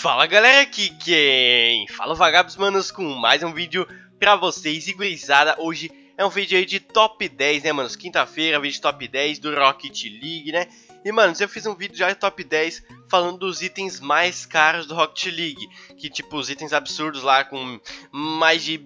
Fala galera, aqui quem fala Vagabos Manos com mais um vídeo pra vocês. E gurizada, hoje é um vídeo aí de top 10, né manos, quinta-feira, vídeo de top 10 do Rocket League, né. E manos, eu fiz um vídeo já de top 10 falando dos itens mais caros do Rocket League, que tipo os itens absurdos lá com mais de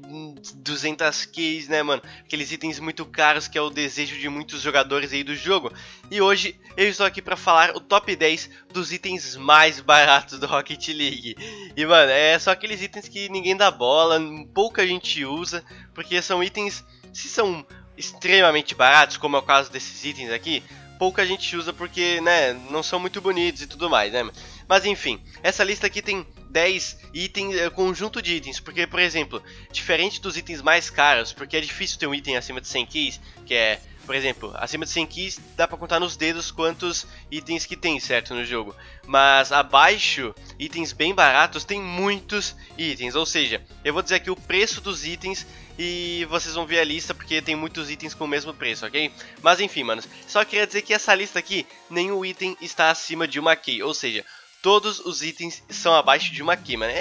200 keys, né mano, aqueles itens muito caros que é o desejo de muitos jogadores aí do jogo. E hoje eu estou aqui para falar o top 10 dos itens mais baratos do Rocket League. E mano, é só aqueles itens que ninguém dá bola, pouca gente usa, porque são itens, se são extremamente baratos, como é o caso desses itens aqui, pouca gente usa porque, né, não são muito bonitos e tudo mais, né. Mas enfim, essa lista aqui tem 10 itens, conjunto de itens, porque, por exemplo, diferente dos itens mais caros, porque é difícil ter um item acima de 100 keys, que é, por exemplo, acima de 100 keys dá pra contar nos dedos quantos itens que tem, certo, no jogo. Mas abaixo, itens bem baratos, tem muitos itens, ou seja, eu vou dizer aqui o preço dos itens e vocês vão ver a lista porque tem muitos itens com o mesmo preço, ok? Mas enfim, manos, só queria dizer que essa lista aqui, nenhum item está acima de uma key, ou seja, todos os itens são abaixo de uma key, mano.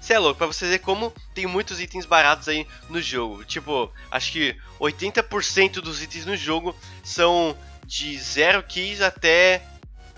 Cê é louco, pra você ver como tem muitos itens baratos aí no jogo. Tipo, acho que 80% dos itens no jogo são de 0 keys até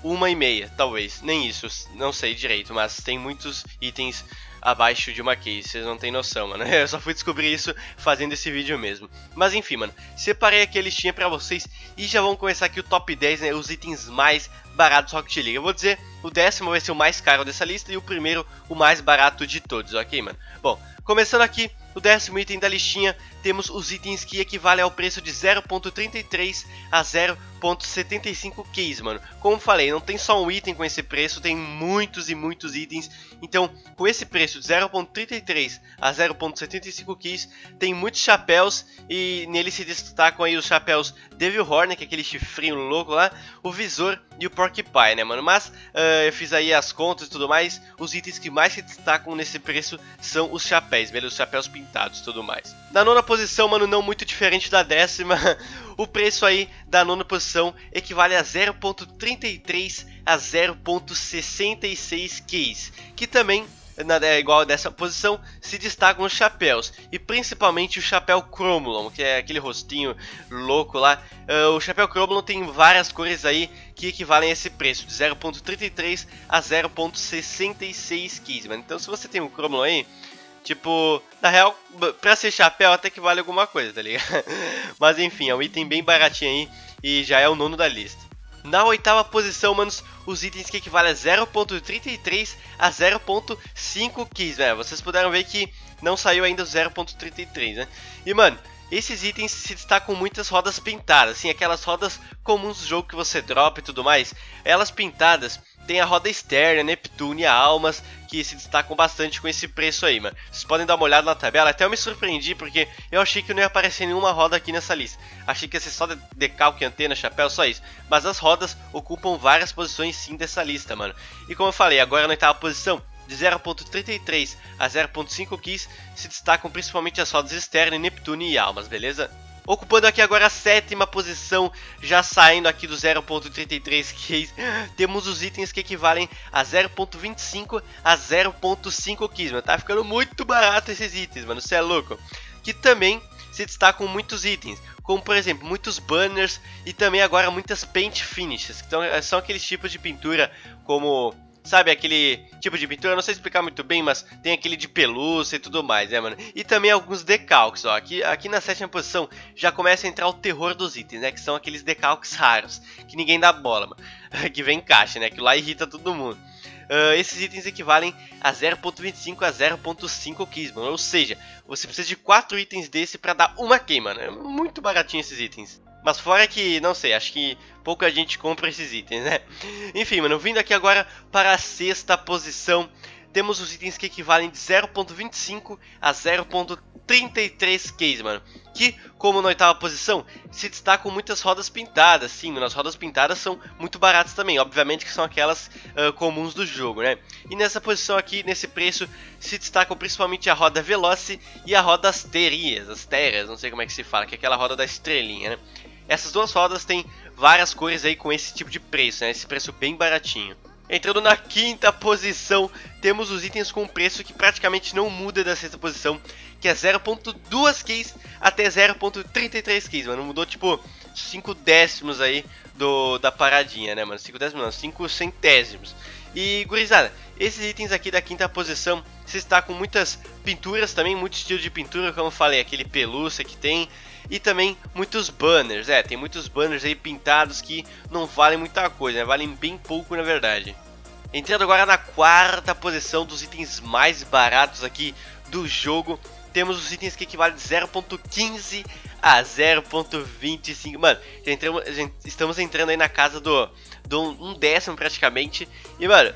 1,5, talvez, nem isso, não sei direito, mas tem muitos itens abaixo de uma key, vocês não tem noção, mano. Eu só fui descobrir isso fazendo esse vídeo mesmo. Mas enfim, mano, separei aqui a listinha pra vocês e já vamos começar aqui o top 10, né, os itens mais baratos do Rocket League. Eu vou dizer, o décimo vai ser o mais caro dessa lista e o primeiro, o mais barato de todos, ok, mano? Bom, começando aqui, no décimo item da listinha, temos os itens que equivalem ao preço de 0.33 a 0.75 keys, mano. Como falei, não tem só um item com esse preço, tem muitos e muitos itens. Então, com esse preço de 0.33 a 0.75 keys, tem muitos chapéus e neles se destacam aí os chapéus Devil Horn, que é aquele chifrinho louco lá, o Visor e o Porcupine, né, mano? Mas, eu fiz aí as contas e tudo mais, os itens que mais se destacam nesse preço são os chapéus, beleza? Os chapéus pintados e tudo mais. Na nona posição, mano, não muito diferente da décima, o preço aí da nona posição equivale a 0.33 a 0.66 keys, que também é igual a dessa posição, se destacam os chapéus, e principalmente o chapéu cromulon, que é aquele rostinho louco lá. O chapéu cromulon tem várias cores aí que equivalem a esse preço, de 0.33 a 0.66 keys, mano. Então se você tem um cromulon aí, tipo, na real, pra ser chapéu até que vale alguma coisa, tá ligado? Mas enfim, é um item bem baratinho aí e já é o nono da lista. Na oitava posição, manos, os itens que equivalem a 0.33 a 0.5 keys, né? Vocês puderam ver que não saiu ainda o 0.33, né? E, mano, esses itens se destacam muitas rodas pintadas, assim, aquelas rodas comuns do jogo que você dropa e tudo mais. Elas pintadas, tem a roda externa, Neptune e a almas, que se destacam bastante com esse preço aí, mano. Vocês podem dar uma olhada na tabela, até eu me surpreendi, porque eu achei que não ia aparecer nenhuma roda aqui nessa lista. Achei que ia ser só decalque, antena, chapéu, só isso. Mas as rodas ocupam várias posições sim dessa lista, mano. E como eu falei, agora na oitava posição, de 0.33 a 0.5 keys, se destacam principalmente as rodas externa, Neptune e almas, beleza? Ocupando aqui agora a sétima posição, já saindo aqui do 0.33 keys, temos os itens que equivalem a 0.25 a 0.5 keys, mano. Tá ficando muito barato esses itens, mano, cê é louco. Que também se destacam muitos itens, como por exemplo, muitos banners e também agora muitas paint finishes, que são aqueles tipos de pintura como... Sabe aquele tipo de pintura, eu não sei explicar muito bem, mas tem aquele de pelúcia e tudo mais, né mano? E também alguns decalques, ó, aqui na sétima posição já começa a entrar o terror dos itens, né? Que são aqueles decalques raros, que ninguém dá bola, mano. Que vem em caixa, né? Que lá irrita todo mundo. Esses itens equivalem a 0.25 a 0.5 keys, mano. Ou seja, você precisa de 4 itens desse pra dar uma key, mano. É muito baratinho esses itens. Mas fora que, não sei, acho que pouca gente compra esses itens, né? Enfim, mano, vindo aqui agora para a sexta posição, temos os itens que equivalem de 0.25 a 0.33 keys, mano. Que, como na oitava posição, se destacam muitas rodas pintadas. Sim, mano, as rodas pintadas são muito baratas também. Obviamente que são aquelas comuns do jogo, né? E nessa posição aqui, nesse preço, se destacam principalmente a roda veloce e a roda asterias, não sei como é que se fala, que é aquela roda da estrelinha, né? Essas duas rodas têm várias cores aí com esse tipo de preço, né? Esse preço bem baratinho. Entrando na quinta posição, temos os itens com preço que praticamente não muda da sexta posição, que é 0.2 keys até 0.33 keys, mano. Mudou tipo 5 décimos aí da paradinha, né, mano? 5 décimos não, 5 centésimos. E, gurizada, esses itens aqui da quinta posição, se está com muitas pinturas também, muito estilo de pintura, como eu falei, aquele pelúcia que tem, e também muitos banners, tem muitos banners aí pintados que não valem muita coisa, né? Valem bem pouco na verdade. Entrando agora na quarta posição dos itens mais baratos aqui do jogo, temos os itens que equivalem de 0.15 a 0.25, mano, estamos entrando aí na casa do um décimo praticamente, e mano,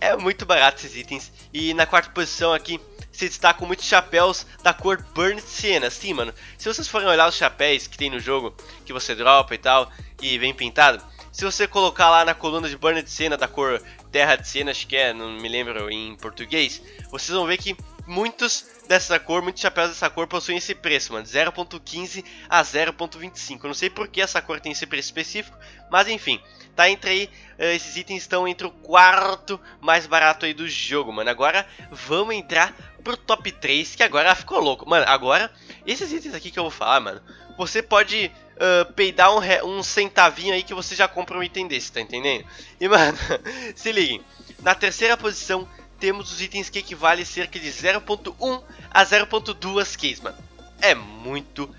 é muito barato esses itens. E na quarta posição aqui se destacam muitos chapéus da cor Burnt Sienna. Sim, mano, se vocês forem olhar os chapéus que tem no jogo, que você dropa e tal, e vem pintado, se você colocar lá na coluna de Burnt Sienna da cor Terra de Siena, acho que é, não me lembro em português, vocês vão ver que muitos dessa cor, muitos chapéus dessa cor possuem esse preço, mano, 0.15 a 0.25, eu não sei porque essa cor tem esse preço específico, mas enfim, tá entre aí, esses itens estão entre o quarto mais barato aí do jogo, mano. Agora vamos entrar pro top 3, que agora ficou louco, mano. Agora, esses itens aqui que eu vou falar, mano, você pode peidar um centavinho aí que você já compra um item desse, tá entendendo? E mano, se liguem, na terceira posição temos os itens que equivalem cerca de 0.1 a 0.2 keys, mano. É muito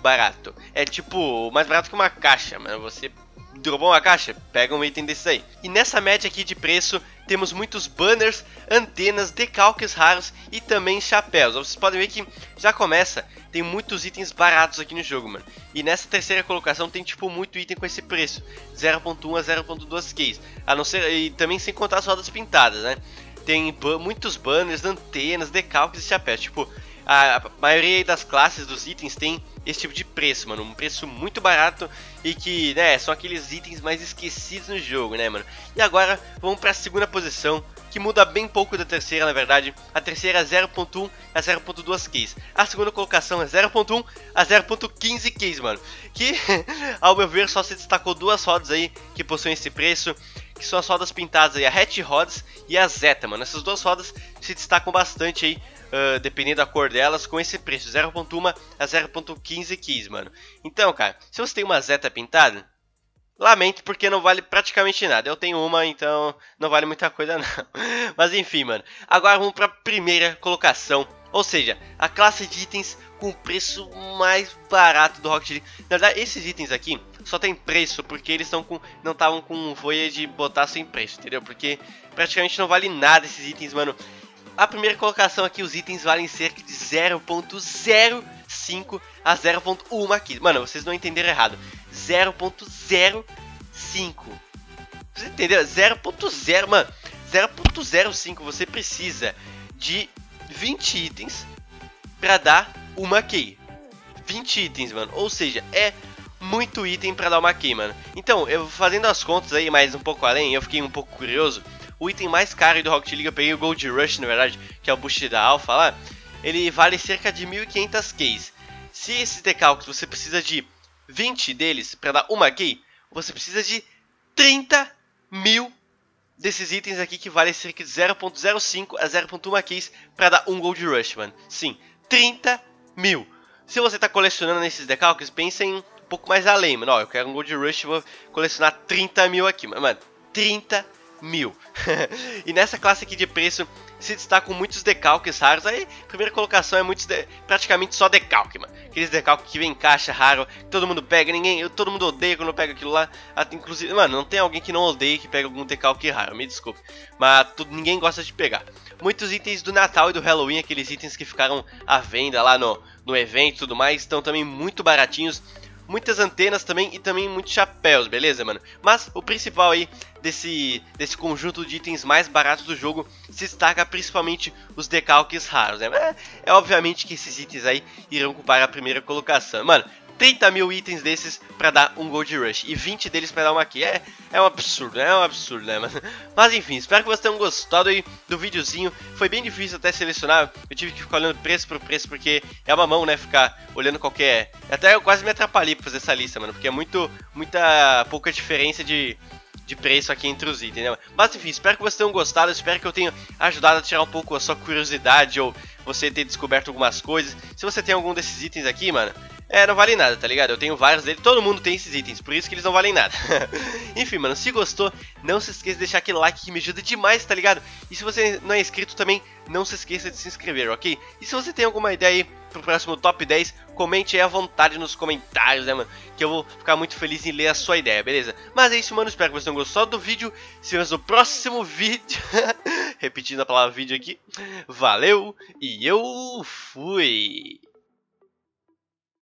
barato. É tipo, mais barato que uma caixa, mano. Você dropou uma caixa, pega um item desse aí. E nessa média aqui de preço, temos muitos banners, antenas, decalques raros e também chapéus. Vocês podem ver que já começa, tem muitos itens baratos aqui no jogo, mano. E nessa terceira colocação tem tipo muito item com esse preço, 0.1 a 0.2 keys. A não ser, e também sem contar as rodas pintadas, né? Tem muitos banners, antenas, decalques e chapéus. Tipo, a maioria das classes dos itens tem esse tipo de preço, mano. Um preço muito barato e que, né, são aqueles itens mais esquecidos no jogo, né, mano. E agora vamos pra segunda posição, que muda bem pouco da terceira, na verdade. A terceira é 0.1 a 0.2 keys. A segunda colocação é 0.1 a 0.15 keys, mano. Que, ao meu ver, só se destacou duas rodas aí que possuem esse preço, que são as rodas pintadas aí, a hatch Rods e a zeta, mano. Essas duas rodas se destacam bastante aí, dependendo da cor delas, com esse preço, 0.1 a 0.15 keys, mano. Então, cara, se você tem uma zeta pintada, lamento, porque não vale praticamente nada. Eu tenho uma, então não vale muita coisa não. Mas enfim, mano, agora vamos pra primeira colocação, ou seja, a classe de itens com o preço mais barato do Rocket League. Na verdade, esses itens aqui só tem preço porque eles não estavam com voia de botar sem preço, entendeu? Porque praticamente não vale nada esses itens, mano. A primeira colocação aqui, os itens valem cerca de 0.05 a 0.1 aqui. Mano, vocês não entenderam errado. 0.05. Vocês entenderam? 0.0, mano. 0.05, você precisa de 20 itens pra dar uma key. 20 itens, mano. Ou seja, é muito item pra dar uma key, mano. Então, eu fazendo as contas aí, mais um pouco além, eu fiquei um pouco curioso. O item mais caro do Rocket League, eu peguei o Gold Rush, na verdade, que é o boost da alfa lá. Ele vale cerca de 1.500 keys. Se esses decalques você precisa de 20 deles pra dar uma key, você precisa de 30 mil desses itens aqui, que valem cerca de 0.05 a 0.1 keys pra dar um Gold Rush, mano. Sim, 30 mil. Se você tá colecionando esses decalques, pensa em um pouco mais além, mano. Ó, eu quero um Gold Rush, vou colecionar 30 mil aqui, mano. 30 mil. E nessa classe aqui de preço se destacam muitos decalques raros. Aí, primeira colocação é muitos praticamente só decalque, mano. Aqueles decalques que vem em caixa raro, que todo mundo pega, todo mundo odeia quando pega aquilo lá. Até, inclusive, mano, não tem alguém que não odeie que pega algum decalque raro, me desculpe, mas ninguém gosta de pegar. Muitos itens do Natal e do Halloween, aqueles itens que ficaram à venda lá no evento e tudo mais, estão também muito baratinhos. Muitas antenas também e também muitos chapéus, beleza, mano? Mas o principal aí desse conjunto de itens mais baratos do jogo se destaca principalmente os decalques raros, né? É obviamente que esses itens aí irão ocupar a primeira colocação. Mano, 30 mil itens desses pra dar um Gold Rush e 20 deles pra dar uma key. É um absurdo, né? É um absurdo, né, mano? Mas enfim, espero que vocês tenham gostado aí do videozinho. Foi bem difícil até selecionar, eu tive que ficar olhando preço por preço, porque é uma mão, né, ficar olhando qualquer... Até eu quase me atrapalhei pra fazer essa lista, mano, porque é pouca diferença de de preço aqui entre os itens, né? Mas enfim, espero que vocês tenham gostado, espero que eu tenha ajudado a tirar um pouco a sua curiosidade ou você ter descoberto algumas coisas. Se você tem algum desses itens aqui, mano, não vale nada, tá ligado? Eu tenho vários dele, todo mundo tem esses itens, por isso que eles não valem nada. Enfim, mano, se gostou, não se esqueça de deixar aquele like que me ajuda demais, tá ligado? E se você não é inscrito também, não se esqueça de se inscrever, ok? E se você tem alguma ideia aí pro próximo Top 10, comente aí à vontade nos comentários, né, mano? Que eu vou ficar muito feliz em ler a sua ideia, beleza? Mas é isso, mano, espero que vocês tenham gostado do vídeo. Se vemos no próximo vídeo. Repetindo a palavra vídeo aqui. Valeu e eu fui!